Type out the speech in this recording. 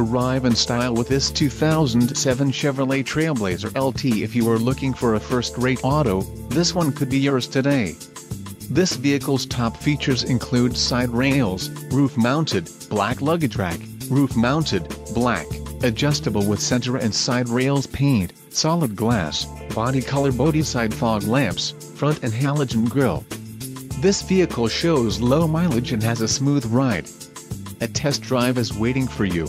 Arrive in style with this 2007 Chevrolet Trailblazer LT. If you are looking for a first-rate auto, this one could be yours today. This vehicle's top features include side rails, roof-mounted, black luggage rack, roof-mounted, black, adjustable with center and side rails paint, solid glass, body color body side fog lamps, front and halogen grille. This vehicle shows low mileage and has a smooth ride. A test drive is waiting for you.